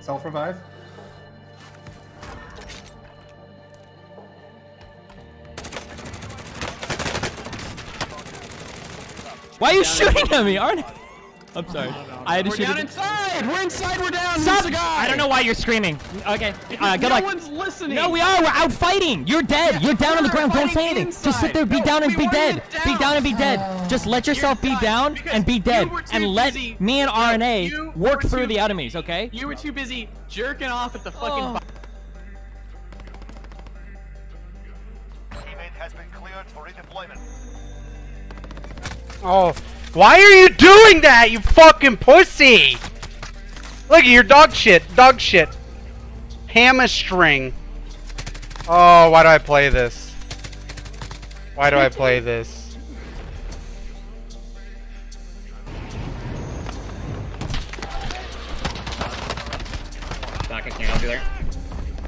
Self-revive. Why are you shooting at me, Arnie? I'm sorry. I had to shoot. We're down inside. We're inside. We're down. Stop. I don't know why you're screaming. Okay. Good luck. No one's listening. No, we are. We're out fighting. You're dead. Yeah, you're down on the ground. Don't say anything. Inside. Just sit there. Be down and be dead. Be down and be dead. Just let yourself be down and be dead. And let me and RNA work through the enemies. Okay. You were too busy jerking off at the fucking. Teammate has been cleared for redeployment. Oh. Why are you doing that, you fucking pussy? Look at your dog shit, Hamstring. Oh, why do I play this? Why do I play this?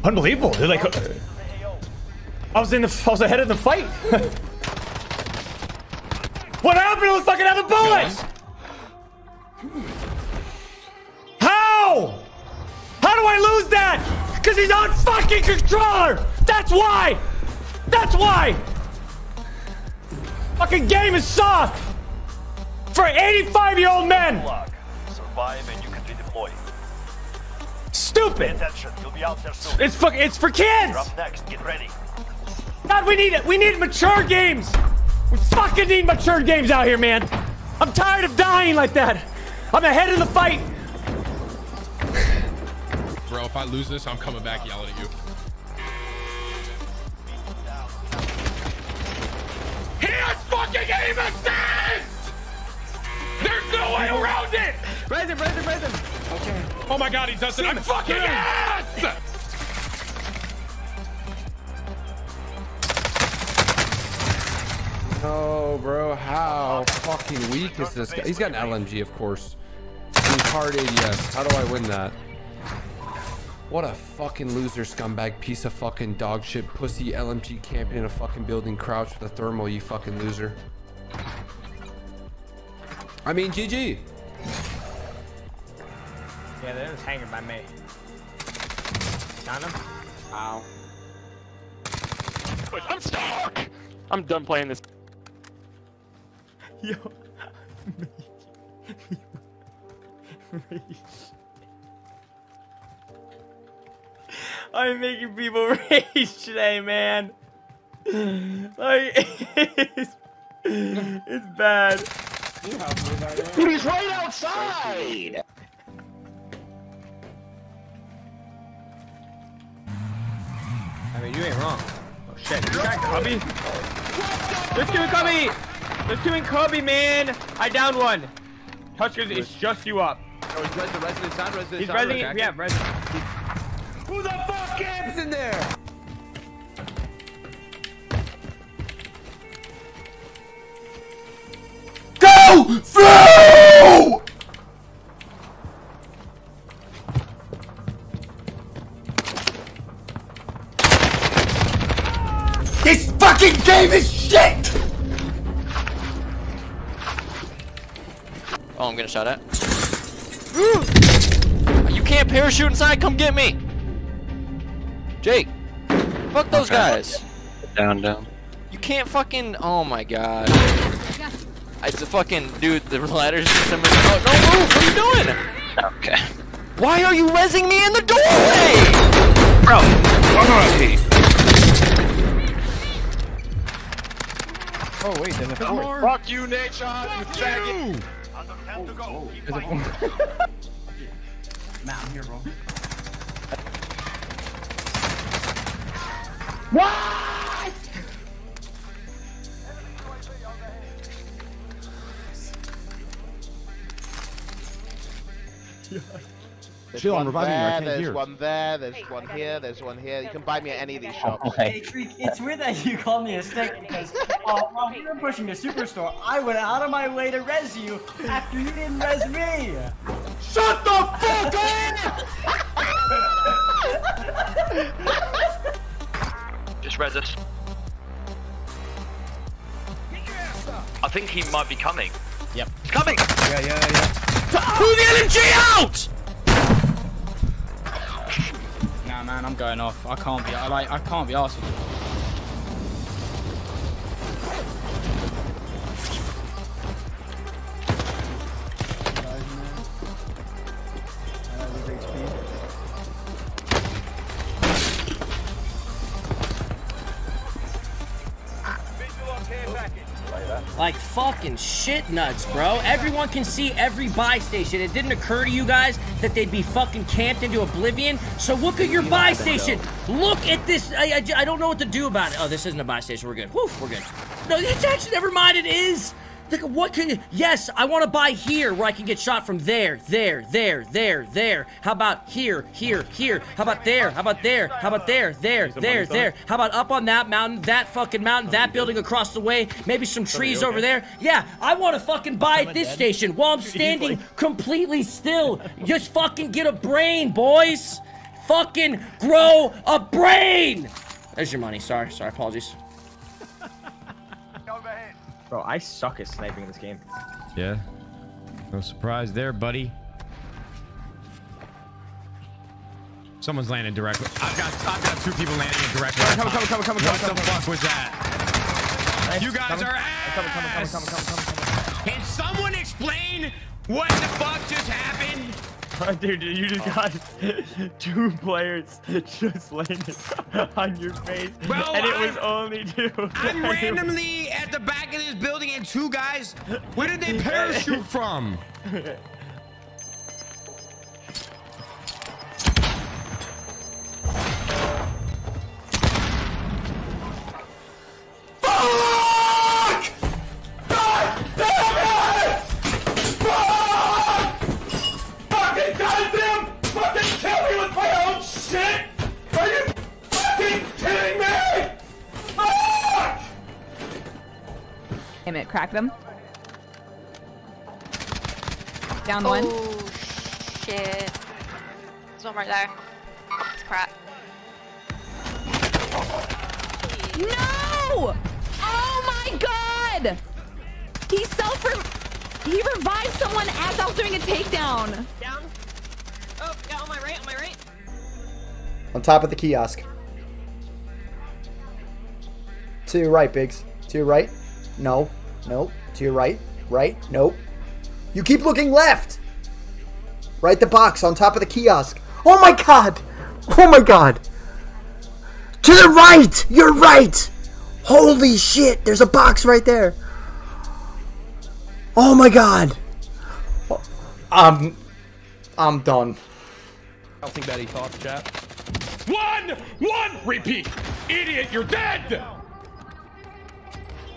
Unbelievable! They're like, I was ahead of the fight. What happened to the fucking other bullets? How? How do I lose that? Because he's on fucking controller! That's why! That's why! Fucking game is soft! For 85-year-old men! Survive and you can redeploy. Stupid! You'll be out there soon. It's for kids! You're up next. Get ready. God, we need it! We need mature games! We fucking need mature games out here, man. I'm tired of dying like that. I'm ahead of the fight. Bro, if I lose this, I'm coming back yelling at you. He has fucking aim assist! There's no way around it! Raise him. Okay. Oh my God, he does it. I'm fucking ass! Oh, bro, how fucking weak is this guy? He's got an LMG, of course. Retarded, yes. How do I win that? What a fucking loser, scumbag, piece of fucking dog shit, pussy, LMG camping in a fucking building, crouch with a thermal, you fucking loser. I mean, GG. Yeah, they're just hanging by me. Got him? Ow. I'm stuck! I'm done playing this. Yo, I'm making people rage today, man. Like, it's bad. He's right outside. I mean, you ain't wrong. Oh shit, you got Cubby? There's two in Cubby! There's two in Kobe, man! I downed one! Tuskers, it's just you up. Oh, he's resident. He's resident. Yeah, resident. Who the fuck camps in there? Go! Through! This fucking game is shit! Oh, I'm getting shot at. You can't parachute inside. Come get me, Jake. Fuck those guys. Down. You can't fucking. Oh my God. It's a fucking dude. The ladders. Oh, no move. What are you doing? Okay. Why are you rezzing me in the doorway, bro? Oh wait, there's a floor. Fuck you, Nate Shot. You faggot. Time to go. Nah, I'm here, bro. What? Chill, I'm reviving you. I can't hear. There's one there, there's one here, there's one here. You can buy me at any of these shops. Hey, Creek, it's weird that you call me a stick because while you were pushing the superstore, I went out of my way to res you after you didn't res me. Shut the fuck up! Just res us. I think he might be coming. Yep. He's coming! Yeah. Pull the LMG out! I'm going off. I can't be arsed with it. Like fucking shit nuts, bro. Everyone can see every buy station. It didn't occur to you guys that they'd be fucking camped into oblivion. So look at your buy station. Look at this. I don't know what to do about it. Oh, this isn't a buy station. We're good. Whew, we're good. No, it's actually, never mind. It is. Like, what can you, yes, I want to buy here where I can get shot from there, there. How about here, here? How about there? How about there? How about there? There. How about up on that mountain, that fucking mountain, that building across the way, maybe some trees over there? Yeah, I want to fucking buy at this station while I'm standing completely still. Just fucking get a brain, boys. Fucking grow a brain. There's your money. Sorry, apologies. Bro, I suck at sniping in this game. Yeah. No surprise there, buddy. Someone's landing directly. I've got two people landing in direct. What the fuck was that? Nice. You guys are ass! Coming. Can someone explain what the fuck just happened? Dude, you just got two players just landed on your face. Bro, and it was only two. I'm randomly at the back of this building and two guys. Where did they parachute from? Damn it, cracked them. Down one. Oh, shit. There's one right there. It's cracked. No! Oh my god! He he revived someone as I was doing a takedown. Down. Oh, yeah, on my right, on my right. On top of the kiosk. To your right, Biggs. To your right. No, no. To your right, nope. You keep looking left. Right, the box on top of the kiosk. Oh my god! Oh my god! To the right! You're right! Holy shit! There's a box right there. Oh my god! I'm done. I don't think that he talks, chat. One. Repeat, idiot! You're dead.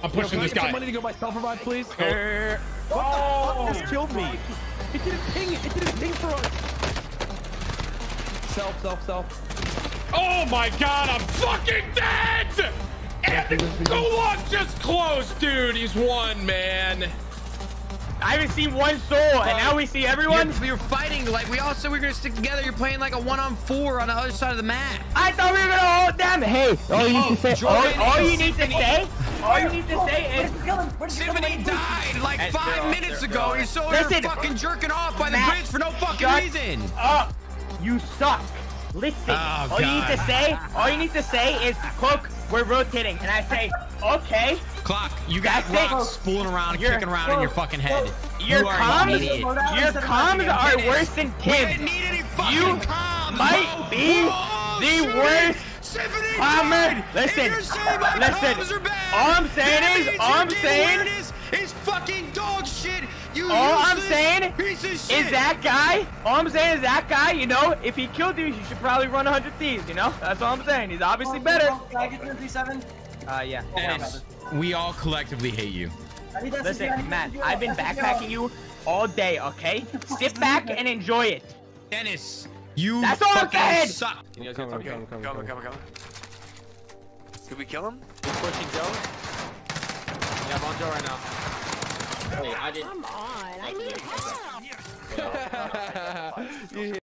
I'm pushing this guy. Can I get some money to go buy self-revive, please? What the fuck just killed me? It didn't ping. It didn't ping for us. Self. Oh my god, I'm fucking dead! And the gulag just closed, dude. He's won, man. I haven't seen one soul, and now we see everyone. You're fighting like we all said we were gonna stick together. You're playing like a 1-on-4 on the other side of the map. I thought we were gonna hold them. Hey, all you need to say. All you need to say. All you need to say is Symphony died like 5 minutes ago. He's so fucking jerking off by the bridge for no fucking reason. Up. You suck. Listen. Oh, all you need to say, is Cloak, we're rotating. And I say, okay. Clock, you got rocks spooling around, kicking around in your fucking head. Your comms, are worse than Kim. You might be the worst. Listen. All I'm saying is that guy, you know, if he killed you, you should probably run 100 thieves, you know? That's all I'm saying. He's obviously better. Can I get 37? Yeah. Dennis, we all collectively hate you. Listen, Matt, I've been backpacking you all day, okay? Sit back and enjoy it. Dennis. That's all fucking suck! Come. Could we kill him? He's pushing Joe. Yeah, I'm on Joe right now. Wait, I didn't... Come on, I need help!